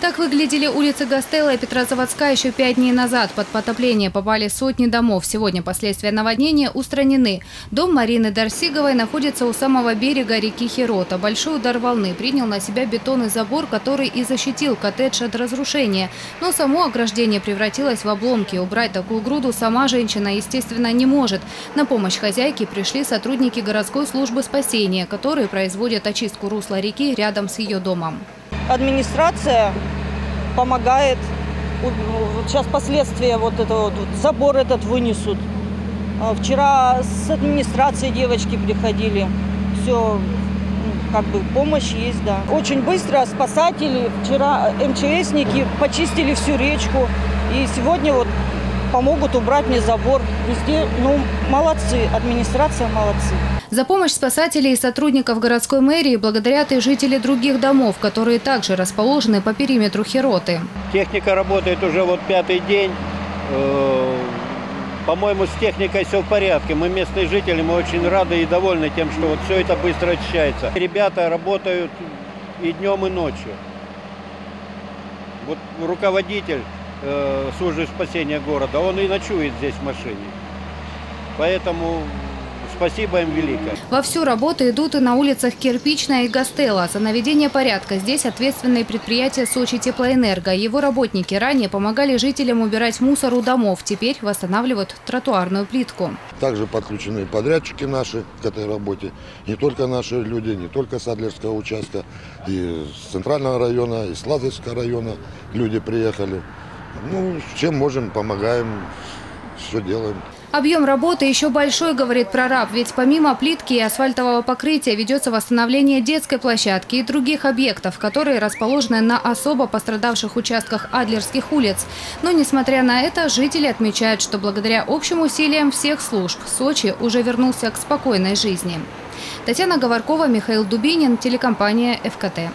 Так выглядели улицы Гастелло и Петрозаводска еще 5 дней назад. Под потопление попали сотни домов. Сегодня последствия наводнения устранены. Дом Марины Дарсиговой находится у самого берега реки Херота. Большой удар волны принял на себя бетонный забор, который и защитил коттедж от разрушения. Но само ограждение превратилось в обломки. Убрать такую груду сама женщина, естественно, не может. На помощь хозяйке пришли сотрудники городской службы спасения, которые производят очистку русла реки рядом с ее домом. Администрация помогает. Вот сейчас последствия вот этого, забор этот вынесут. Вчера с администрацией девочки приходили. Все, как бы помощь есть, да. Очень быстро спасатели, вчера МЧСники почистили всю речку. И сегодня вот помогут убрать мне забор. Везде, ну, молодцы, администрация молодцы. За помощь спасателей и сотрудников городской мэрии благодарят и жители других домов, которые также расположены по периметру Хероты. Техника работает уже вот 5-й день. По-моему, с техникой все в порядке. Мы, местные жители, мы очень рады и довольны тем, что вот все это быстро очищается. Ребята работают и днем, и ночью. Вот руководитель службы спасения города, он и ночует здесь в машине. Поэтому спасибо им великое. Вовсю работы идут и на улицах Кирпичная и Гастелло. За наведение порядка здесь ответственные предприятия Сочи Теплоэнерго. Его работники ранее помогали жителям убирать мусор у домов. Теперь восстанавливают тротуарную плитку. Также подключены подрядчики наши к этой работе. Не только наши люди, не только с Адлерского участка, и с Центрального района, и с Лазовского района люди приехали. Ну, чем можем, помогаем. Все делаем. Объем работы еще большой, говорит прораб, ведь помимо плитки и асфальтового покрытия ведется восстановление детской площадки и других объектов, которые расположены на особо пострадавших участках Адлерских улиц. Но, несмотря на это, жители отмечают, что благодаря общим усилиям всех служб Сочи уже вернулся к спокойной жизни. Татьяна Говоркова, Михаил Дубинин, телекомпания ФКТ.